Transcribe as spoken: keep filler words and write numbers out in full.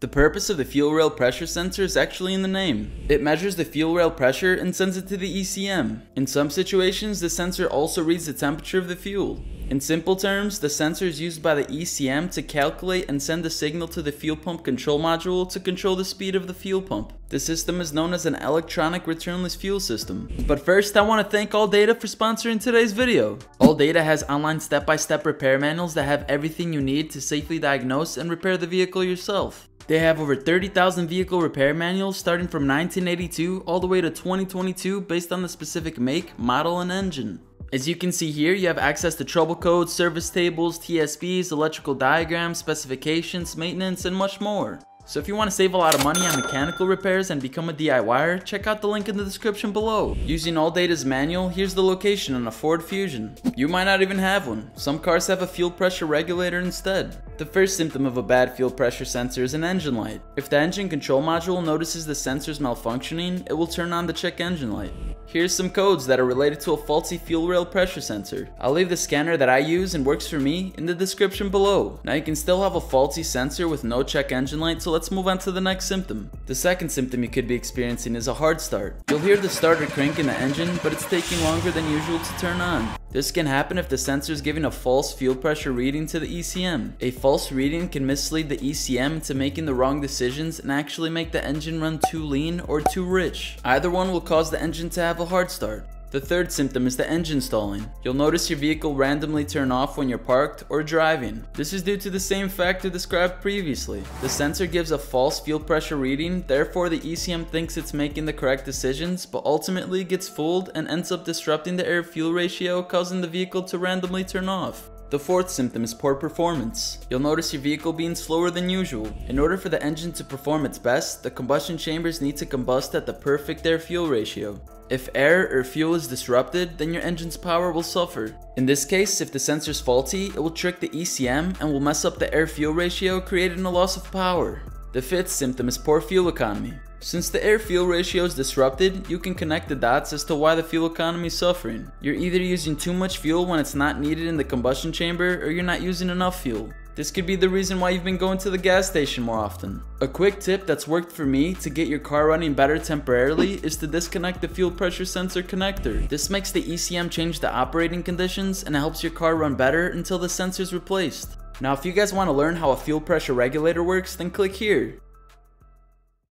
The purpose of the fuel rail pressure sensor is actually in the name. It measures the fuel rail pressure and sends it to the E C M. In some situations, the sensor also reads the temperature of the fuel. In simple terms, the sensor is used by the E C M to calculate and send a signal to the fuel pump control module to control the speed of the fuel pump. The system is known as an electronic returnless fuel system. But first, I want to thank AllData for sponsoring today's video. AllData has online step-by-step repair manuals that have everything you need to safely diagnose and repair the vehicle yourself. They have over thirty thousand vehicle repair manuals starting from nineteen eighty-two all the way to twenty twenty-two based on the specific make, model, and engine. As you can see here, you have access to trouble codes, service tables, T S Ps, electrical diagrams, specifications, maintenance, and much more. So if you want to save a lot of money on mechanical repairs and become a DIYer, check out the link in the description below. Using AllData's manual, here's the location on a Ford Fusion. You might not even have one. Some cars have a fuel pressure regulator instead. The first symptom of a bad fuel pressure sensor is an engine light. If the engine control module notices the sensor's malfunctioning, it will turn on the check engine light. Here's some codes that are related to a faulty fuel rail pressure sensor. I'll leave the scanner that I use and works for me in the description below. Now you can still have a faulty sensor with no check engine light, so let's move on to the next symptom. The second symptom you could be experiencing is a hard start. You'll hear the starter crank in the engine, but it's taking longer than usual to turn on. This can happen if the sensor is giving a false fuel pressure reading to the E C M. A false reading can mislead the E C M into making the wrong decisions and actually make the engine run too lean or too rich. Either one will cause the engine to have a hard start. The third symptom is the engine stalling. You'll notice your vehicle randomly turn off when you're parked or driving. This is due to the same factor described previously. The sensor gives a false fuel pressure reading, therefore the E C M thinks it's making the correct decisions, but ultimately gets fooled and ends up disrupting the air-fuel ratio, causing the vehicle to randomly turn off. The fourth symptom is poor performance. You'll notice your vehicle being slower than usual. In order for the engine to perform its best, the combustion chambers need to combust at the perfect air-fuel ratio. If air or fuel is disrupted, then your engine's power will suffer. In this case, if the sensor's faulty, it will trick the E C M and will mess up the air-fuel ratio, creating a loss of power. The fifth symptom is poor fuel economy. Since the air-fuel ratio is disrupted, you can connect the dots as to why the fuel economy is suffering. You're either using too much fuel when it's not needed in the combustion chamber, or you're not using enough fuel. This could be the reason why you've been going to the gas station more often. A quick tip that's worked for me to get your car running better temporarily is to disconnect the fuel pressure sensor connector. This makes the E C M change the operating conditions and it helps your car run better until the sensor is replaced. Now if you guys want to learn how a fuel pressure regulator works, then click here.